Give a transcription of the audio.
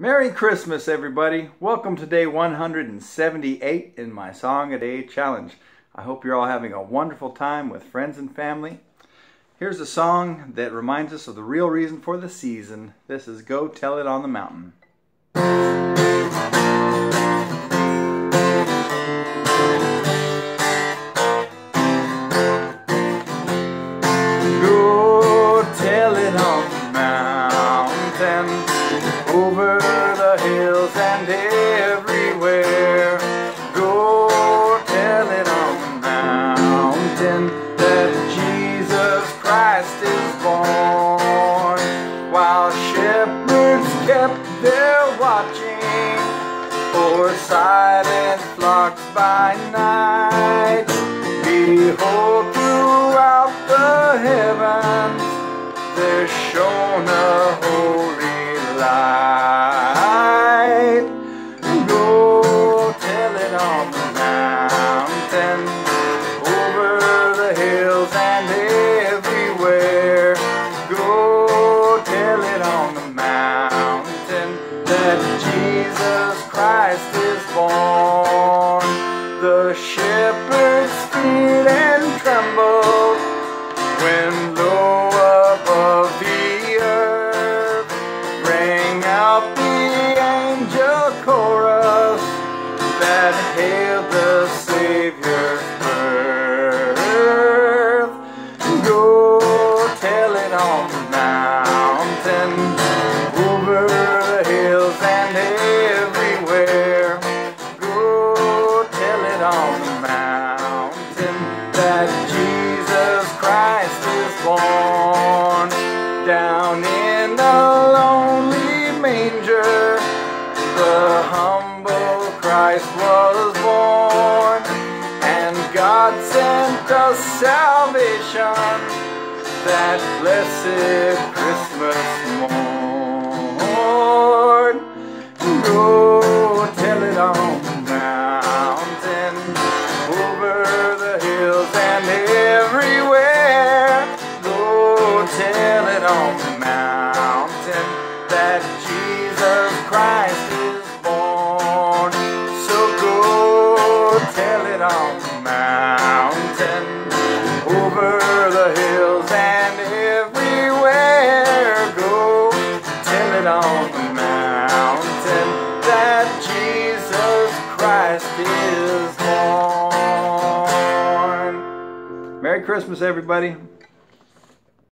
Merry Christmas, everybody. Welcome to day 178 in my Song a Day Challenge. I hope you're all having a wonderful time with friends and family. Here's a song that reminds us of the real reason for the season. This is Go, Tell It on the Mountain. Go, tell it on the mountain, over the hills and everywhere. Go, tell it on the mountain that Jesus Christ is born. While shepherds kept their watching for silent flocks by night, behold, throughout the heavens there shone a holy light. Go, tell it on the mountain, over the hills and everywhere. Go, tell it on the mountain that Jesus Christ is born. The shepherds feared and trembled when lo, above the earth rang out the angel chorus that hailed the Savior's birth. Go, tell it on the mountain, over the hills and everywhere. Go, tell it on the mountain that Jesus Christ is born. Down in the lonely manger, the humble Christ was born, and God sent us salvation that blessed Christmas morn. Go, tell it on the mountain, over the hills and everywhere. Go, tell it on the mountain that Jesus Christ is born. So go, tell it on the mountain, over the hills and everywhere. Go, tell it on the mountain that Jesus Christ is born. Merry Christmas, everybody.